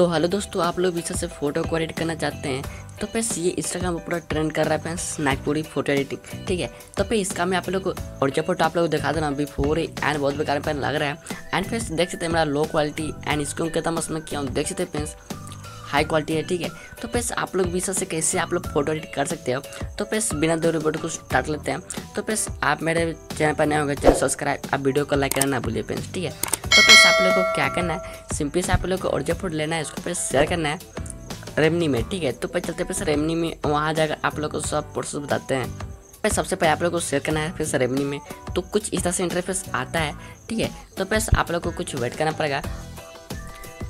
तो हेलो दोस्तों, आप लोग इसी से फ़ोटो को एडिट करना चाहते हैं तो फ्रेंड्स ये इंस्टाग्राम पर पूरा ट्रेंड कर रहा है फ्रेंड्स नागपुरी फोटो एडिटिंग, ठीक है। तो फिर इसका मैं आप लोग को और जब फोटो आप लोग को दिखा देना बिफोर एंड बहुत बेकार पेन लग रहा है। एंड फ्रेंड्स देख सकते हैं मेरा लो क्वालिटी एंड इसको कहता मैं किया हूँ, देख सकते हैं फ्रेंड्स हाई क्वालिटी है, ठीक है। तो फ्रेंड्स आप लोग भी से कैसे आप लोग फोटो एडिट कर सकते हो तो फ्रेंड्स बिना देरी वीडियो को स्टार्ट लेते हैं। तो फ्रेंड्स आप मेरे चैनल पर नए होंगे, चैनल सब्सक्राइब, आप वीडियो को लाइक करना ना भूलिए फ्रेंड्स, ठीक है। तो फ्रेंड्स आप लोगों को क्या करना है, सिंपली से आप लोगों को ऑर्जर फोटो लेना है, इसको फिर शेयर करना है रेमिनी में, ठीक है। तो फिर चलते फिर रेमिनी में, वहाँ जाकर आप लोग को सब प्रोसेस बताते हैं। फिर सबसे पहले आप लोग को शेयर करना है फिर रेमिनी में, तो कुछ इस तरह से इंटरफेस आता है, ठीक है। तो फिर आप लोग को कुछ वेट करना पड़ेगा।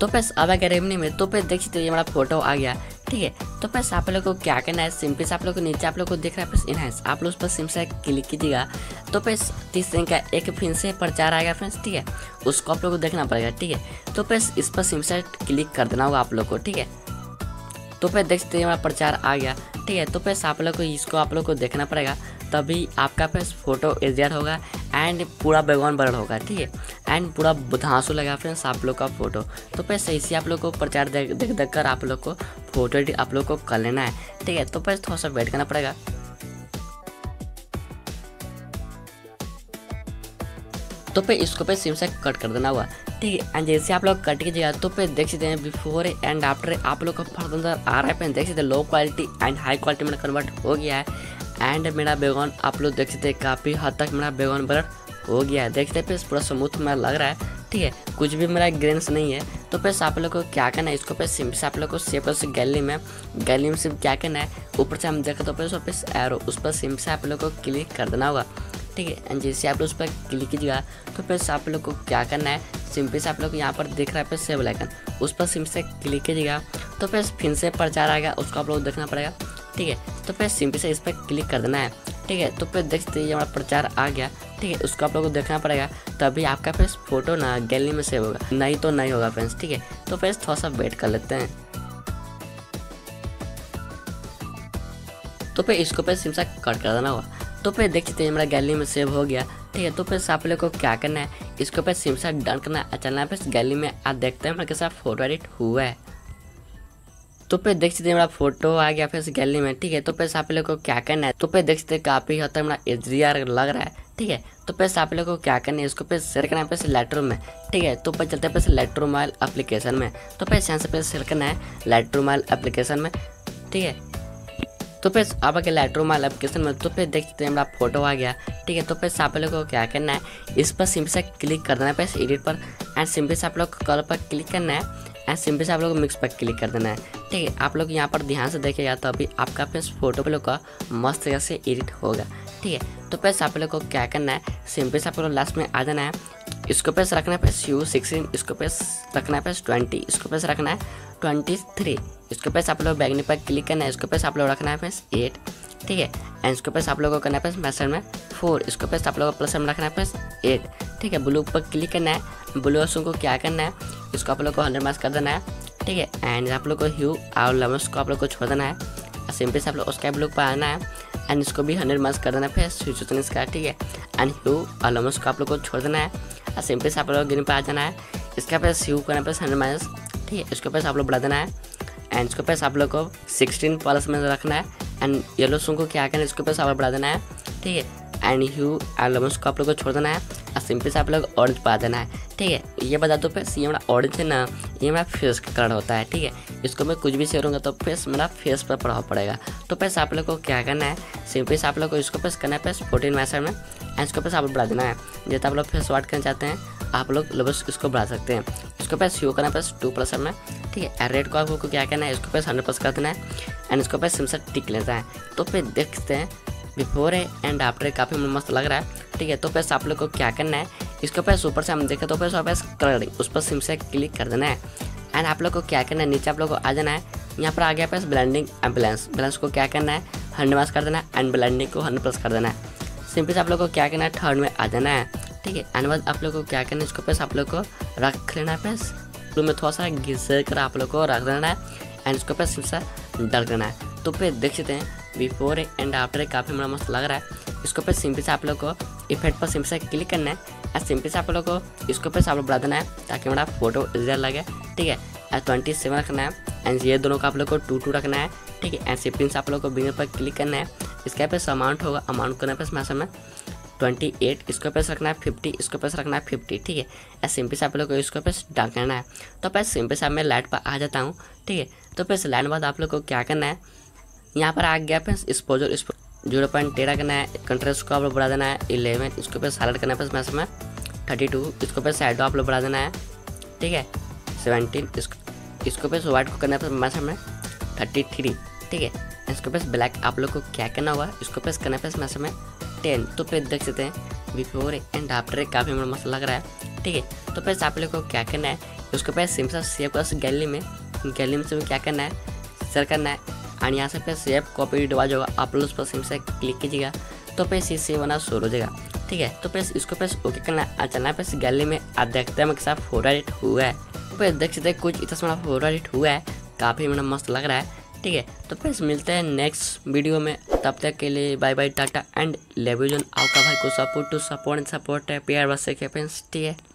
तो फिर अब आ गया रेमिनी में, तो फिर देख सकते हो ये हमारा फोटो आ गया, ठीक है। तो फ्रेंड्स आप लोग को क्या करना है, सिंपल से आप लोग को नीचे आप लोग को देख रहा है फ्रेंड्स इनहांस, आप लोग उस पर सिंपल से क्लिक कीजिएगा। तो फ्रेंड्स 30 दिन का एक फिन से प्रचार आएगा फ्रेंड्स, ठीक है, उसको आप लोग को देखना पड़ेगा, ठीक है। तो फ्रेंड्स इस पर सिंपल से क्लिक कर देना होगा आप लोग को, ठीक है। तो फिर देख सकते हैं हमारा प्रचार आ गया, ठीक है। तो फ्रेंड्स आप लोग को इसको आप लोग को देखना पड़ेगा, तभी आपका फ्रेंड्स फोटो एडिट होगा एंड पूरा बैकग्राउंड ब्लर होगा, ठीक है, एंड पूरा धांसू लगा फ्रेंड्स आप लोग का फोटो। तो फ्रेंड्स इसी आप लोग को प्रचार देख कर आप लोग को फोटो एडिट आप लोग को कर लेना है, ठीक है। तो फ्रेंड्स थोड़ा सा वेट करना पड़ेगा। तो फिर इसको पे सिम से कट कर देना हुआ, ठीक है। एंड जैसे आप लोग कट कीजिएगा तो फिर देख सकते हैं बिफोर एंड आफ्टर आप लोग का फर्क नजर आ रहा है फ्रेंड्स, देख सकते हैं low quality and high quality में कन्वर्ट हो गया है। एंड मेरा बैकग्राउंड आप लोग देख सकते हैं काफ़ी हद तक मेरा बैकग्राउंड ब्लर हो गया है, देखते हैं फ्रेंड्स पूरा स्मूथ मेरा लग रहा है, ठीक है, कुछ भी मेरा ग्रेन्स नहीं है। तो फ्रेंड्स आप लोग को क्या करना है, इसको पे सिम से आप लोग को सेव कर सकते गैलरी में सिम क्या करना है, ऊपर से हम देखा तो फ्रेंड्स एरो उस पर सिम से आप लोग को क्लिक कर देना होगा, ठीक है। एंड जैसे आप लोग उस पर क्लिक कीजिएगा तो फ्रेंड्स आप लोग को क्या करना है, सिंपल से आप लोग यहाँ पर देख रहा है फ्रेंड्स सेव आइकन, उस पर सिम से क्लिक कीजिएगा। तो फ्रेंड्स फिर से प्रचार आएगा, उसको आप लोग देखना पड़ेगा, ठीक है। तो फिर सिंपल से इस पर क्लिक कर देना है, ठीक है। तो फिर देख सकते ये हमारा प्रचार आ गया, ठीक है, उसको आप लोगों को देखना पड़ेगा, तभी आपका फ्रेंड्स फोटो ना गैलरी में सेव होगा, नहीं तो नहीं होगा फ्रेंड्स, ठीक है। तो फ्रेंड्स थोड़ा सा वेट कर लेते हैं। तो फिर इसको पे सिम से कट कर देना होगा। तो फिर देख सकते हैं हमारा गैलरी में सेव हो गया, ठीक है। तो फिर आप लोग को क्या करना है, इसको पे सिम से डन करना है, चलना है फिर गैलरी में, आप देखते हैं हमारे कैसा फोटो एडिट हुआ है। तो फिर देख सकते हैं मेरा फोटो आ गया फिर गैलरी में, ठीक है। तो फिर आप लोग को क्या करना है, तो फिर देख सकते हैं काफ़ी हद तक मेरा एचडीआर लग रहा है, ठीक है। तो फिर आप लोग को क्या करना है, इसको फिर शेयर करना है फिर लाइटरूम में, ठीक है। तो फिर चलते हैं फिर लाइटरूम मोबाइल एप्लीकेशन में, तो फिर यहाँ से फिर शेयर करना है लाइटरूम मोबाइल एप्लीकेशन में, ठीक है। तो फिर आप आगे लाइटरूम मोबाइल एप्लीकेशन में, तो फिर देख सकते हैं मेरा फोटो आ गया, ठीक है। तो फिर आप लोग को क्या करना है, इस पर सिंपल से क्लिक कर देना है फिर एडिट पर, एंड सिंपल से आप लोग को कलर पर क्लिक करना है एंड सिंपल से आप लोग मिक्स पर क्लिक कर देना है, ठीक है। आप लोग यहाँ पर ध्यान से देखेगा तो अभी आपका फ्रेंड्स फोटो पे लोग का मस्त तरह से एडिट होगा, ठीक है। तो फ्रेंड्स आप लोग को क्या करना है, सिंपल से आप लोग लास्ट में आ जाना है, इसको पे रखना है फ्रेंड्स U16, इसको पे रखना है फ्रेंड्स 20, इसको पे रखना है 23, इसको पे आप लोग बैगनी पर क्लिक करना है, इसको पे आप लोग रखना है फ्रेंड्स 8, ठीक है। एंड इसको पे आप लोग को करना है फ्रेंड्स मैसेज में 4, इसको पे आप लोग प्लस में रखना है फ्रेंड्स 8, ठीक है। ब्लू पर क्लिक करना है, ब्लू ऑप्शन को क्या करना है, इसको आप लोग को 100 मार्क्स कर देना है, ठीक है। एंड आप लोग को ह्यू और लमस को आप लोग को छोड़ देना है, सिंपल से आप लोग स्काई ब्लू पर आना है एंड इसको भी 100 मार्क्स कर देना है फिर सूचना इसका, ठीक है। एंड ह्यू और लमस को आप लोग को छोड़ देना है और सिंपल से आप लोग ग्रीन पर आ जाना है, इसका पैस ह्यू करना है 100 माइनस, ठीक है, इसको पैस आप लोग बढ़ा देना है एंड इसको पैस आप लोग को 16+ में रखना है। एंड येलो सून को क्या करना है, इसको पैस आप लोग बढ़ा देना है, ठीक है। एंड ह्यू एंड लमस को आप लोग को छोड़ देना है और सिंपल से आप लोग ऑरेंज पा देना है, ठीक है। ये बता दो फ्रेंड्स ये मेरा ऑरेंज है ना, ये मेरा फेस का कलर होता है, ठीक है। इसको मैं कुछ भी शेयरूंगा तो फ्रेंड्स मेरा फेस पर प्रभाव पड़ेगा। तो फ्रेंड्स आप लोग को क्या करना है, सिंपल से आप लोग को इसको प्रेस करना है फ्रेंड्स 14 माइनस में एंड इसको प्रेस आप लोग बढ़ा देना है, जैसे आप लोग फेस वाट करना चाहते हैं आप लोग बस इसको बढ़ा सकते हैं। इसको प्रेस ह्यू करना है प्रेस 2+ में, ठीक है। एंड रेड को आपको क्या करना है, इसको प्रेस 100+ कर देना है एंड इसको प्रेस सिमसर टिक लेना है। तो फिर देखते हैं बिफोर है एंड आफ्टर काफ़ी मस्त लग रहा है, ठीक है। तो फ्रेंड्स आप लोग को क्या करना है, इसके पास ऊपर से हम देखें तो फ्रेंड्स वापस कलरिंग उस पर सिम से क्लिक कर देना है एंड आप लोग को क्या करना है, नीचे आप लोग को आ जाना है, यहाँ पर आ गया फ्रेंड्स ब्लेंडिंग एंड बैलेंस को क्या करना है 100 मार्क्स कर देना है एंड ब्लेंडिंग को 100+ कर देना है। सिंपल से आप लोग को क्या करना है, थर्ड में आ जाना है, ठीक है। एंड बाद आप लोग को क्या करना है, इसको पास आप लोग को रख लेना है फ्रेंड्स ब्लू में, थोड़ा सा घिसे कर आप लोग को रख देना है एंड इसको पास सिम से डल देना है। तो फिर देख सकते हैं बिफोर एंड आफ्टर काफ़ी बड़ा मस्त लग रहा है। इसको पे सिंपल से आप लोग को इफेक्ट पर सिंपल से क्लिक करना है और सिंपल से आप लोग को इसको पे आप लोग बढ़ा देना है ताकि मेरा फोटो इधर लगे, ठीक है। 27 रखना है एंड ये दोनों का आप लोग को 2-2 रखना है, ठीक है। एंड शिफ्टिंग से आप लोग को बिगिनर पर क्लिक करना है। इसके पे अमाउंट होगा, अमाउंट करने पर इसमें समय 28 इसको पैस रखना है 50 इसको पैस रखना है 50, ठीक है। एंड सिंपल से आप लोग को इसको पैस डाल करना है। तो पैस सिंपल से मैं लाइट पर आ जाता हूँ, ठीक है। तो पैस लाइन बाद आप लोग को क्या करना है, यहाँ पर आ गया पैस एक्सपोजर 0.13 करना है, कंट्रास्ट को आप लोग बढ़ा देना है 11, इसके ऊपर हाईलाइट करना है इसमें समय 32, इसके ऊपर शैडो आप लोग बढ़ा देना है, ठीक है 17, इसके ऊपर व्हाइट को करना है समय 33, ठीक है। इसके ऊपर ब्लैक आप लोग को क्या करना होगा, इसके ऊपर करना है समय 10। तो फिर देख सकते हैं बिफोर एंड आफ्टर काफ़ी मस्त लग रहा है, ठीक है। तो फिर आप लोग को क्या करना है, उसके ऊपर सिम सा सेव कर गैलरी में से क्या करना है, सर करना है और यहाँ से फिर सेव कॉपी डिवाइस होगा, आप लोग उस पर सिम से क्लिक कीजिएगा तो फिर इसी से बना शोर हो जाएगा, ठीक है। तो फिर इसको फिर ओके करना है, अचानक फिर गैलरी में आप देखते हैं मेरे साथ फोटो एडिट हुआ है। तो फिर देख सकते हैं कुछ इतना फोटो एडिट हुआ है, काफ़ी मेरा मस्त लग रहा है, ठीक है। तो फिर मिलते हैं नेक्स्ट वीडियो में, तब तक के लिए बाय बाय टाटा एंड लेविजन। आपका भाई को support to support and support है, प्यार बस से, ठीक है।